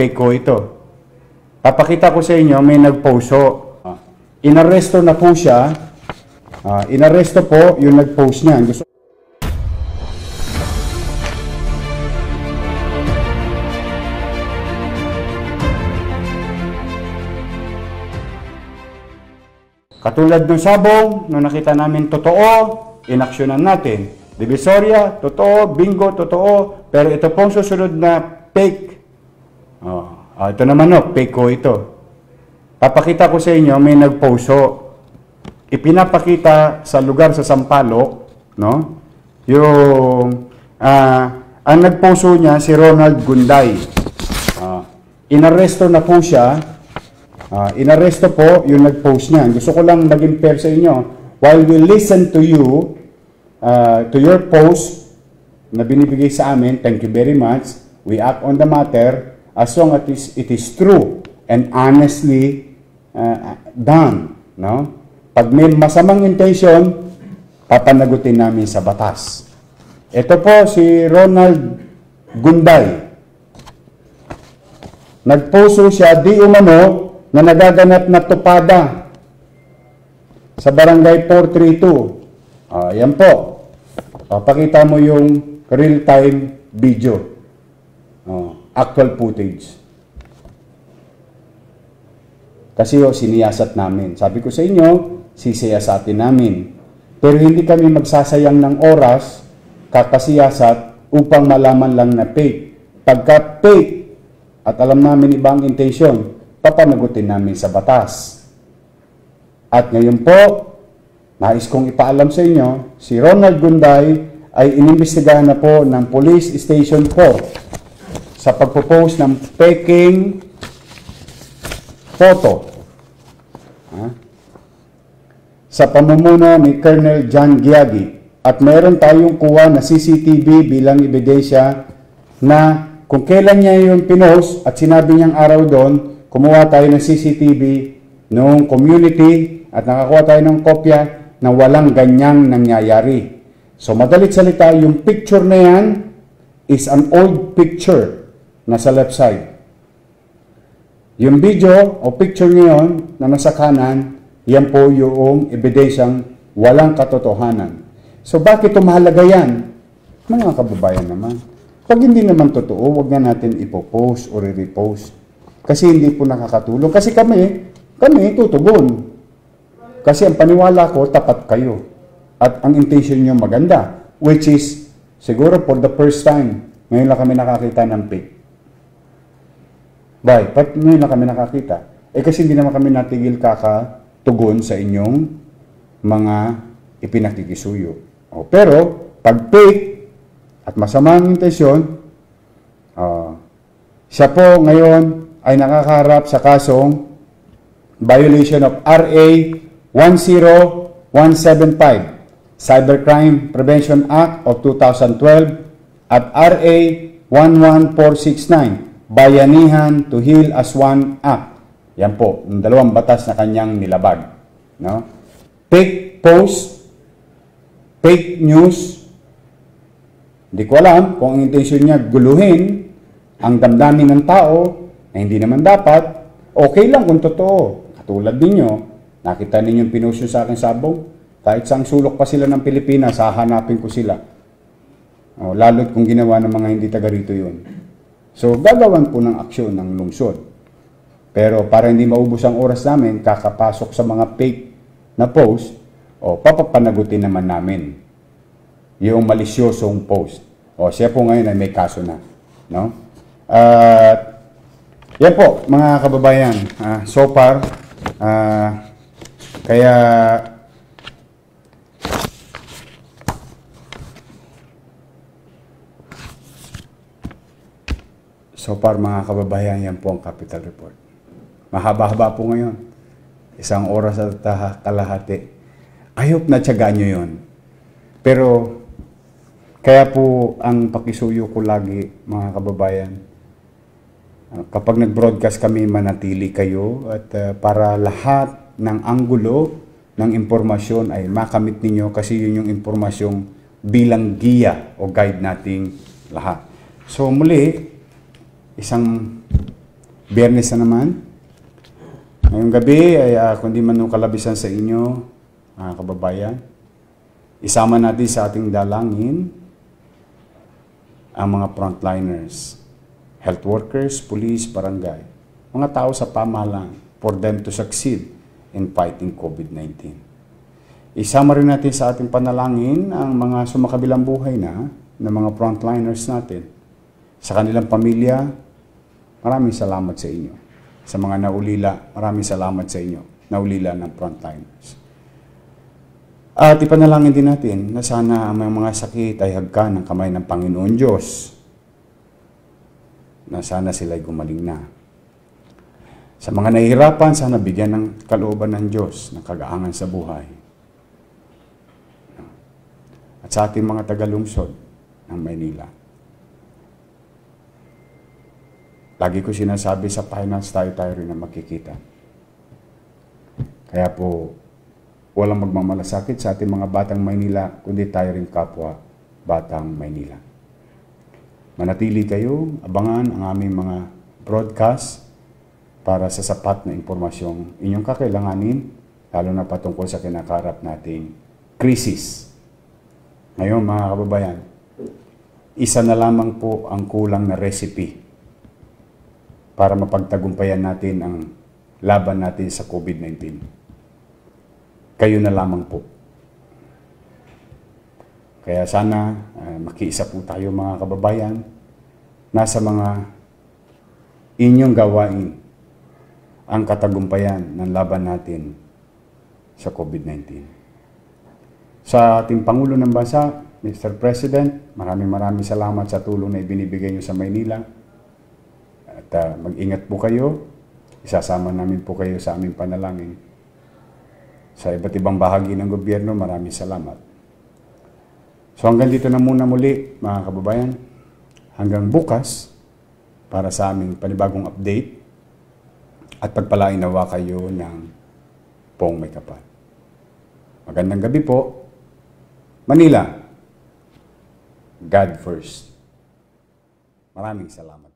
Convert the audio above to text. topiko ito. Papakita ko sa inyo, may nagposo. Inaresto na po siya. Inaresto po yung nagpost niya. Gusto katulad ng sabong, nung nakita namin totoo, inaksyonan natin. Divisoria, totoo. Bingo, totoo. Pero ito pong susunod na fake. Ito naman fake ko ito. Papakita ko sa inyo, may nagposo. Ipinapakita sa lugar sa Sampaloc, no? Yung, ang nagposo niya, si Ronald Gunday. Inaresto na po siya. Inaresto po yung nag-post niyan. Gusto ko lang naging pair sa inyo. While we listen to you, to your post na binibigay sa amin, thank you very much. We act on the matter as long as it is true and honestly done. No? Pag may masamang intention, papanagutin namin sa batas. Ito po si Ronald Gunday. Nagposo siya di umano na nagaganap na tupada sa barangay 432. Yan po. Pakita mo yung real-time video. Actual footage. Kasi siniyasat namin. Sabi ko sa inyo, sisiyasatin namin. Pero hindi kami magsasayang ng oras kakasiyasat upang malaman lang na fake. Pagka fake at alam namin ibang intensyon, papanagutin namin sa batas. At ngayon po, nais kong ipaalam sa inyo, si Ronald Gunday ay inimbestigahan na po ng Police Station 4 sa pagpo-post ng faking photo sa pamumuno ni Colonel Jan Giagi. At meron tayong kuha na CCTV bilang ebidensya na kung kailan niya yung pinost at sinabi niyang araw doon, kumuha tayo ng CCTV noong community at nakakuha tayo ng kopya na walang ganyang nangyayari. So madalit salita, yung picture na yan is an old picture na sa left side. Yung video o picture niyon na nasa kanan, yan po yung ebidensyang walang katotohanan. So bakit mahalaga yan? Mga kababayan naman, pag hindi naman totoo, wag na natin ipopost o re-repost. Kasi hindi po nakakatulong. Kasi kami tutugon. Kasi ang paniwala ko, tapat kayo. At ang intention nyo maganda. Which is, siguro for the first time, ngayon lang kami nakakita ng fake. Bye. But ngayon lang kami nakakita. Kasi hindi naman kami natigil kakatugon sa inyong mga ipinakikisuyo. Pero, pag fake at masamang intensyon, siya po ngayon ay nakakaharap sa kasong violation of RA 10175, Cybercrime Prevention Act of 2012 at RA 11469, Bayanihan to Heal as One Act. Yan po, yung dalawang batas na kanyang nilabag. No? Fake post, fake news, hindi ko alam kung ang intensyon niya guluhin ang damdamin ng tao, na hindi naman dapat. Okay lang kung totoo. Katulad ninyo, nakita ninyong pinosyo sa akin sabong, kahit sa ang sulok pa sila ng Pilipinas, hahanapin ko sila. Lalo't kung ginawa ng mga hindi taga rito yun. So, gagawan po ng aksyon ng lungsod. Pero para hindi maubos ang oras namin, kakapasok sa mga fake na post, papapanagutin naman namin yung malisyosong post. Siya po ngayon ay may kaso na. No? At yan po, mga kababayan, so far, kaya so far mga kababayan, yan po ang Capital Report. Mahaba-haba po ngayon, isang oras at kalahati. I hope na tiyagaan nyo yun. Pero kaya po ang pakisuyo ko lagi, mga kababayan, kapag nag-broadcast kami, manatili kayo at para lahat ng anggulo ng impormasyon ay makamit ninyo kasi yun yung impormasyong bilang giya o guide nating lahat. So muli, isang Biyernes na naman. Ngayong gabi ay kundi man kalabisan sa inyo, mga kababayan, isama natin sa ating dalangin ang mga frontliners, health workers, police, barangay, mga tao sa pamahalaan for them to succeed in fighting COVID-19. Isama rin natin sa ating panalangin ang mga sumakabilang buhay na ng mga frontliners natin sa kanilang pamilya. Maraming salamat sa inyo. Sa mga naulila, maraming salamat sa inyo. Naulila ng frontliners. At ipanalangin din natin na sana ang mga sakit ay hagkan ng kamay ng Panginoon Diyos. Na sana sila'y gumaling na. Sa mga nahihirapan, sana bigyan ng kalooban ng Diyos ng kagaangan sa buhay. At sa ating mga tagalungsod ng Maynila. Lagi ko sinasabi sa finance tayo rin na makikita. Kaya po, walang magmamalasakit sa ating mga batang Maynila, kundi tayo rin kapwa batang Maynila. Manatili kayo, abangan ang aming mga broadcast para sa sapat na impormasyong inyong kakailanganin, lalo na patungkol sa kinakarap nating krisis. Ngayon mga kababayan, isa na lamang po ang kulang na recipe para mapagtagumpayan natin ang laban natin sa COVID-19. Kayo na lamang po. Kaya sana makiisa po tayo mga kababayan na sa mga inyong gawain ang katagumpayan ng laban natin sa COVID-19. Sa ating Pangulo ng Bansa, Mr. President, maraming salamat sa tulong na ibinibigay niyo sa Maynila. At mag-ingat po kayo. Isasama namin po kayo sa aming panalangin. Sa iba't ibang bahagi ng gobyerno, maraming salamat. So hanggang dito na muna muli, mga kababayan. Hanggang bukas, para sa aming panibagong update at pagpalainawa kayo ng Pong May Kapal. Magandang gabi po. Manila, God first. Maraming salamat.